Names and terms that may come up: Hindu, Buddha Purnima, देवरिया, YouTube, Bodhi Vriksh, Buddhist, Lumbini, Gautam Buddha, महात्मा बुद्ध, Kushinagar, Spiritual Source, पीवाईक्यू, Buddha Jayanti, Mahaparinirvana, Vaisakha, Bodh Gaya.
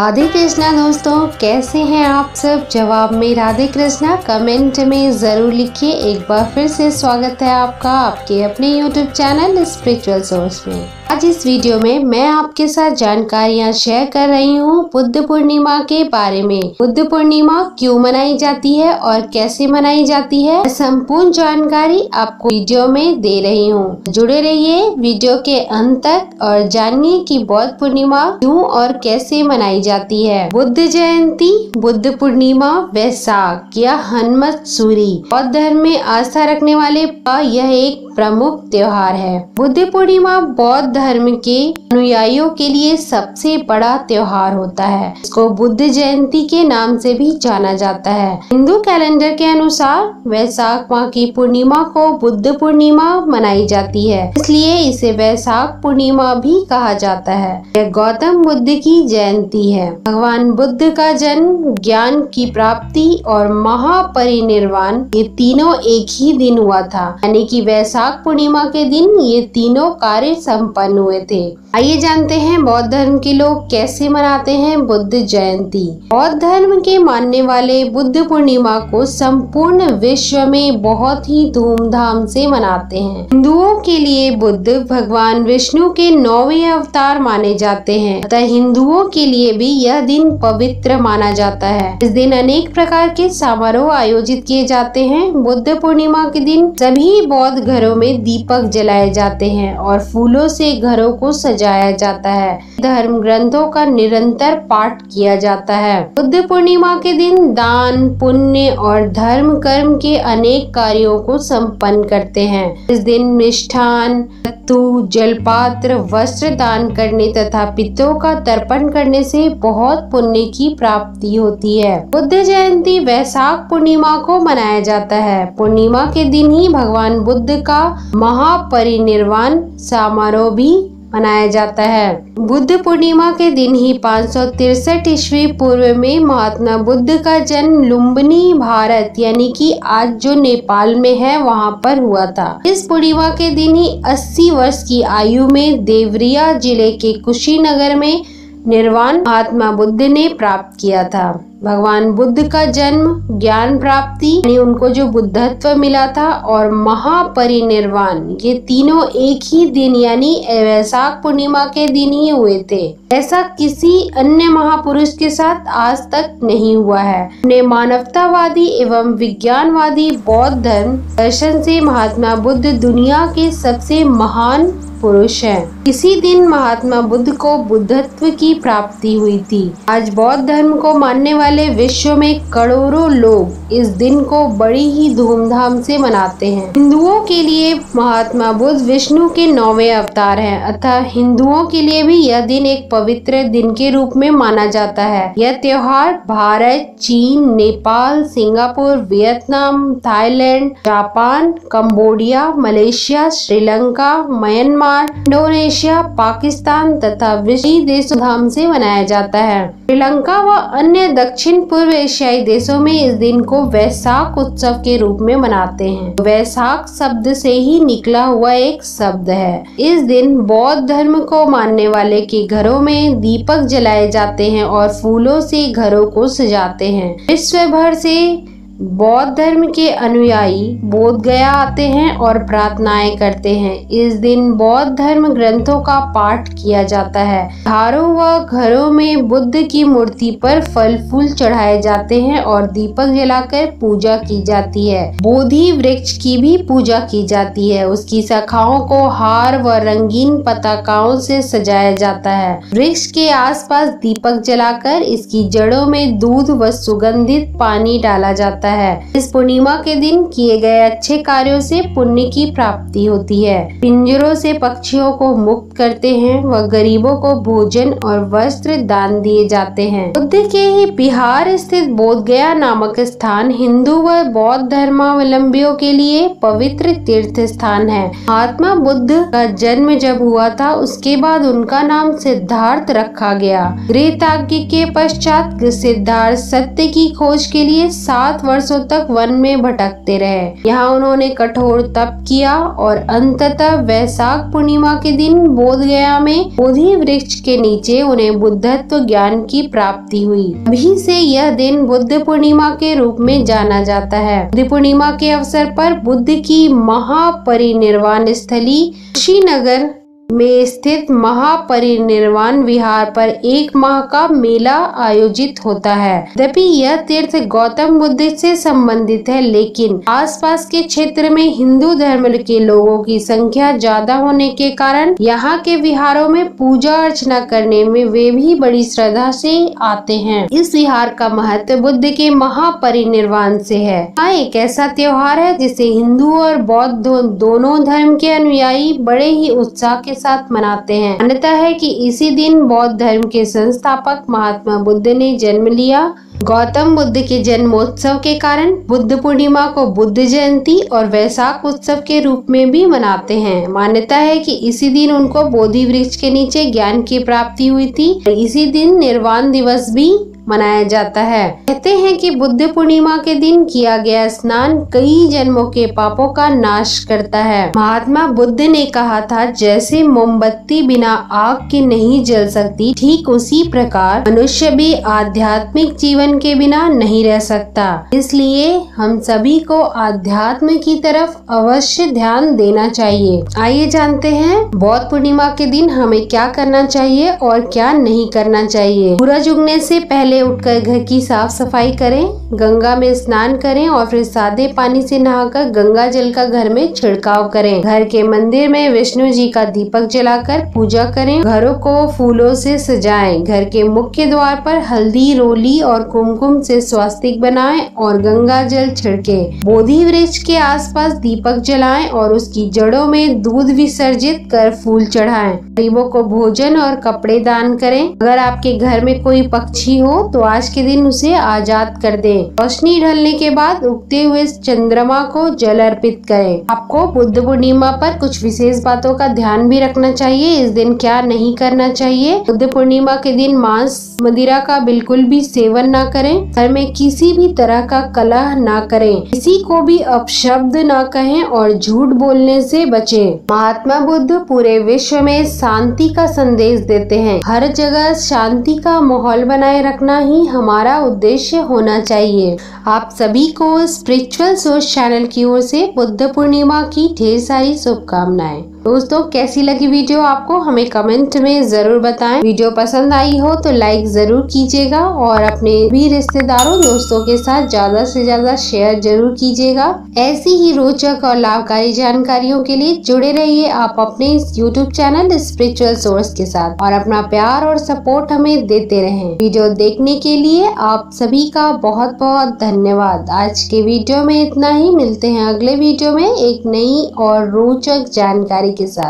राधे कृष्णा दोस्तों, कैसे हैं आप सब। जवाब में राधे कृष्णा कमेंट में ज़रूर लिखिए। एक बार फिर से स्वागत है आपका आपके अपने YouTube चैनल स्पिरिचुअल सोर्स में। आज इस वीडियो में मैं आपके साथ जानकारियां शेयर कर रही हूं बुद्ध पूर्णिमा के बारे में। बुद्ध पूर्णिमा क्यों मनाई जाती है और कैसे मनाई जाती है, संपूर्ण जानकारी आपको वीडियो में दे रही हूं। जुड़े रहिए वीडियो के अंत तक और जानिए कि बौद्ध पूर्णिमा क्यों और कैसे मनाई जाती है। बुद्ध जयंती, बुद्ध पूर्णिमा, वैसाख या हनुमत सूरी बौद्ध धर्म में आस्था रखने वाले का यह एक प्रमुख त्योहार है। बुद्ध पूर्णिमा बौद्ध धर्म के अनुयायियों के लिए सबसे बड़ा त्योहार होता है। इसको बुद्ध जयंती के नाम से भी जाना जाता है। हिंदू कैलेंडर के अनुसार वैशाख माह की पूर्णिमा को बुद्ध पूर्णिमा मनाई जाती है, इसलिए इसे वैशाख पूर्णिमा भी कहा जाता है। यह गौतम बुद्ध की जयंती है। भगवान बुद्ध का जन्म, ज्ञान की प्राप्ति और महापरिनिर्वाण ये तीनों एक ही दिन हुआ था, यानी कि वैशाख पूर्णिमा के दिन ये तीनों कार्य सम्पन्न हुए थे। आइए जानते हैं बौद्ध धर्म के लोग कैसे मनाते हैं बुद्ध जयंती। बौद्ध धर्म के मानने वाले बुद्ध पूर्णिमा को संपूर्ण विश्व में बहुत ही धूमधाम से मनाते हैं। हिंदुओं के लिए बुद्ध भगवान विष्णु के 9वें अवतार माने जाते हैं, अतः हिंदुओं के लिए भी यह दिन पवित्र माना जाता है। इस दिन अनेक प्रकार के समारोह आयोजित किए जाते हैं। बुद्ध पूर्णिमा के दिन सभी बौद्ध घरों में दीपक जलाए जाते हैं और फूलों से घरों को सजाया जाता है। धर्म ग्रंथों का निरंतर पाठ किया जाता है। बुद्ध पूर्णिमा के दिन दान, पुण्य और धर्म कर्म के अनेक कार्यों को संपन्न करते हैं। इस दिन मिष्ठान, तू, जलपात्र, वस्त्र दान करने तथा पितरों का तर्पण करने से बहुत पुण्य की प्राप्ति होती है। बुद्ध जयंती वैशाख पूर्णिमा को मनाया जाता है। पूर्णिमा के दिन ही भगवान बुद्ध का महापरिनिर्वाण समारोह भी मनाया जाता है। बुद्ध पूर्णिमा के दिन ही 563 ईस्वी पूर्व में महात्मा बुद्ध का जन्म लुम्बिनी, भारत यानी कि आज जो नेपाल में है वहां पर हुआ था। इस पूर्णिमा के दिन ही 80 वर्ष की आयु में देवरिया जिले के कुशीनगर में निर्वाण महात्मा बुद्ध ने प्राप्त किया था। भगवान बुद्ध का जन्म, ज्ञान प्राप्ति यानी उनको जो बुद्धत्व मिला था, और महापरिनिर्वाण ये तीनों एक ही दिन यानी वैशाख पूर्णिमा के दिन ही हुए थे। ऐसा किसी अन्य महापुरुष के साथ आज तक नहीं हुआ है। अपने मानवतावादी एवं विज्ञानवादी बौद्ध धर्म दर्शन से महात्मा बुद्ध दुनिया के सबसे महान पुरुष है। इसी दिन महात्मा बुद्ध को बुद्धत्व की प्राप्ति हुई थी। आज बौद्ध धर्म को मानने वाले विश्व में करोड़ों लोग इस दिन को बड़ी ही धूमधाम से मनाते हैं। हिंदुओं के लिए महात्मा बुद्ध विष्णु के 9वें अवतार हैं, अतः हिंदुओं के लिए भी यह दिन एक पवित्र दिन के रूप में माना जाता है। यह त्योहार भारत, चीन, Nepal, Singapore, Vietnam, Thailand, Japan, Cambodia, Malaysia, Sri Lanka, Myanmar, Indonesia, Pakistan तथा विदेशी देशों धाम से मनाया जाता है। श्रीलंका व अन्य दक्षिण पूर्व एशियाई देशों में इस दिन को वैशाख उत्सव के रूप में मनाते हैं। वैशाख शब्द से ही निकला हुआ एक शब्द है। इस दिन बौद्ध धर्म को मानने वाले के घरों में दीपक जलाए जाते हैं और फूलों से घरों को सजाते हैं। विश्व भर से बौद्ध धर्म के अनुयायी बोध गया आते हैं और प्रार्थनाएं करते हैं। इस दिन बौद्ध धर्म ग्रंथों का पाठ किया जाता है। घरों व घरों में बुद्ध की मूर्ति पर फल फूल चढ़ाए जाते हैं और दीपक जलाकर पूजा की जाती है। बोधि वृक्ष की भी पूजा की जाती है। उसकी शाखाओं को हार व रंगीन पताकाओं से सजाया जाता है। वृक्ष के आसपास दीपक जलाकर इसकी जड़ों में दूध व सुगंधित पानी डाला जाता है। इस पूर्णिमा के दिन किए गए अच्छे कार्यों से पुण्य की प्राप्ति होती है। पिंजरों से पक्षियों को मुक्त करते हैं व गरीबों को भोजन और वस्त्र दान दिए जाते हैं। बुद्ध के ही बिहार स्थित बोध गया नामक स्थान हिंदू व बौद्ध धर्मावलंबियों के लिए पवित्र तीर्थ स्थान है। महात्मा बुद्ध का जन्म जब हुआ था उसके बाद उनका नाम सिद्धार्थ रखा गया। गृहत्याग के पश्चात सिद्धार्थ सत्य की खोज के लिए 7 वर्ष वर्षों तक वन में भटकते रहे। यहाँ उन्होंने कठोर तप किया और अंततः वैशाख पूर्णिमा के दिन बोध गया में बोधि वृक्ष के नीचे उन्हें बुद्धत्व ज्ञान की प्राप्ति हुई। अभी से यह दिन बुद्ध पूर्णिमा के रूप में जाना जाता है। बुद्ध पूर्णिमा के अवसर पर बुद्ध की महापरिनिर्वाण स्थली कुशीनगर में स्थित महापरिनिर्वाण विहार पर एक माह का मेला आयोजित होता है। यद्यपि यह तीर्थ गौतम बुद्ध से संबंधित है, लेकिन आसपास के क्षेत्र में हिंदू धर्म के लोगों की संख्या ज्यादा होने के कारण यहाँ के विहारों में पूजा अर्चना करने में वे भी बड़ी श्रद्धा से आते हैं। इस विहार का महत्व बुद्ध के महापरिनिर्वाण से है। यहाँ एक ऐसा त्योहार है जिसे हिंदू और बौद्ध दोनों धर्म के अनुयायी बड़े ही उत्साह के साथ मनाते हैं। मान्यता है कि इसी दिन बौद्ध धर्म के संस्थापक महात्मा बुद्ध ने जन्म लिया। गौतम बुद्ध के जन्मोत्सव के कारण बुद्ध पूर्णिमा को बुद्ध जयंती और वैशाख उत्सव के रूप में भी मनाते हैं। मान्यता है कि इसी दिन उनको बोधि वृक्ष के नीचे ज्ञान की प्राप्ति हुई थी। इसी दिन निर्वाण दिवस भी मनाया जाता है। कहते हैं कि बुद्ध पूर्णिमा के दिन किया गया स्नान कई जन्मों के पापों का नाश करता है। महात्मा बुद्ध ने कहा था, जैसे मोमबत्ती बिना आग के नहीं जल सकती, ठीक उसी प्रकार मनुष्य भी आध्यात्मिक जीवन के बिना नहीं रह सकता। इसलिए हम सभी को आध्यात्म की तरफ अवश्य ध्यान देना चाहिए। आइए जानते हैं बौद्ध पूर्णिमा के दिन हमें क्या करना चाहिए और क्या नहीं करना चाहिए। सूरज उगने से पहले उठकर घर की साफ सफाई करें, गंगा में स्नान करें और फिर सादे पानी से नहाकर गंगा जल का घर में छिड़काव करें। घर के मंदिर में विष्णु जी का दीपक जलाकर पूजा करें। घरों को फूलों से सजाएं। घर के मुख्य द्वार पर हल्दी, रोली और कुमकुम से स्वास्तिक बनाएं और गंगा जल छिड़कें। बोधि वृक्ष के आसपास दीपक जलाएं और उसकी जड़ों में दूध विसर्जित कर फूल चढ़ाएं। गरीबों को भोजन और कपड़े दान करें। अगर आपके घर में कोई पक्षी हो तो आज के दिन उसे आजाद कर दें। रोशनी ढलने के बाद उगते हुए चंद्रमा को जल अर्पित करें। आपको बुद्ध पूर्णिमा पर कुछ विशेष बातों का ध्यान भी रखना चाहिए। इस दिन क्या नहीं करना चाहिए। बुद्ध पूर्णिमा के दिन मांस मदिरा का बिल्कुल भी सेवन ना करें। घर में किसी भी तरह का कलह ना करें। किसी को भी अपशब्द ना कहें और झूठ बोलने से बचें। महात्मा बुद्ध पूरे विश्व में शांति का संदेश देते हैं। हर जगह शांति का माहौल बनाए रखना ही हमारा उद्देश्य होना चाहिए। आप सभी को स्पिरिचुअल सोर्स चैनल की ओर से बुद्ध पूर्णिमा की ढेर सारी शुभकामनाएं। दोस्तों, कैसी लगी वीडियो आपको हमें कमेंट में जरूर बताएं। वीडियो पसंद आई हो तो लाइक जरूर कीजिएगा और अपने भी रिश्तेदारों दोस्तों के साथ ज्यादा से ज्यादा शेयर जरूर कीजिएगा। ऐसी ही रोचक और लाभकारी जानकारियों के लिए जुड़े रहिए आप अपने इस YouTube चैनल स्पिरिचुअल सोर्स के साथ और अपना प्यार और सपोर्ट हमें देते रहें। वीडियो देखने के लिए आप सभी का बहुत बहुत धन्यवाद। आज के वीडियो में इतना ही। मिलते हैं अगले वीडियो में एक नई और रोचक जानकारी के साथ।